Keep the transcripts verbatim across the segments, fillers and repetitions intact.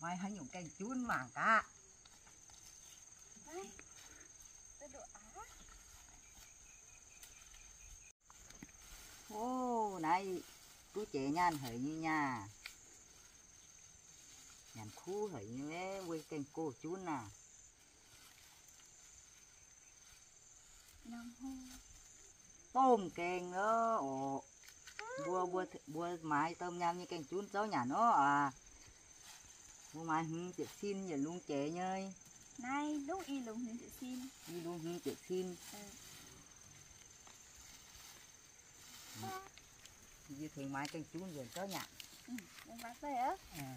Mai hãy dùng cây chun vàng cả. Ô, này, chú chế nhàn hỡi như nhà. Nhàn khu hỡi như thế, quay cây cô chun à. Tôm kênh đó, ồ. Bua bua bua mái tôm nhau như cành chun cháu nhà nó à Mua mai hương tiệc xin giờ luôn trẻ nhơi. Nay lúc y luôn hương tiệc xin. Y luôn hương tiệc xin. Như thường mai canh chú giờ có nhạc. Ừ, con bác đây á. À.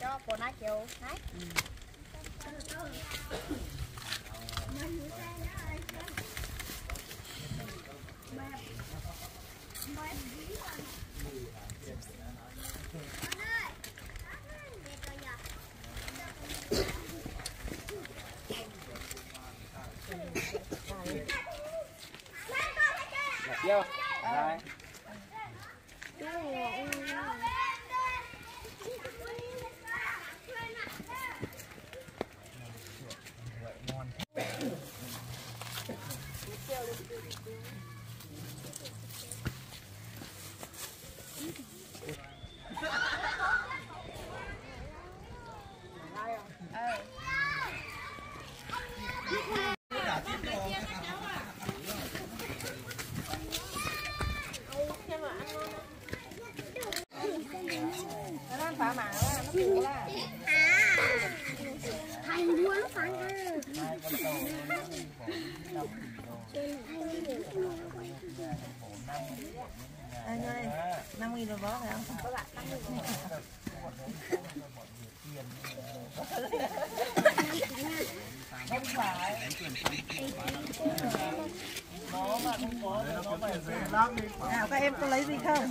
Cho cô nãy chiều nãy. Vô. Rồi. Nào các em có lấy gì không?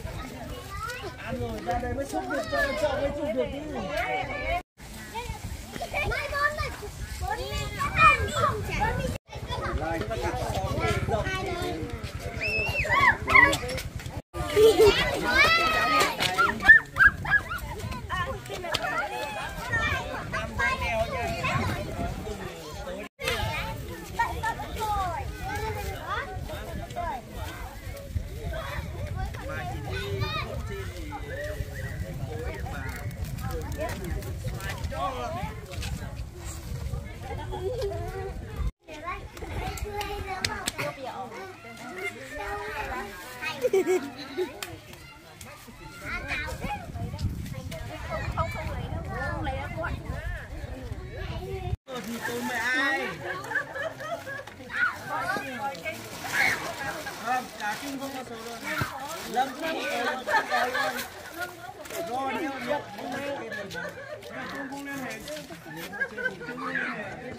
Ăn rồi ra đây mới xúc được, cho cho mới chụp được đi. Mai con này, con này không chảy. Hãy subscribe cho kênh Ghiền Mì Gõ để không bỏ Hãy subscribe cho kênh Ghiền Mì Gõ để không bỏ lỡ những video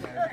hấp dẫn.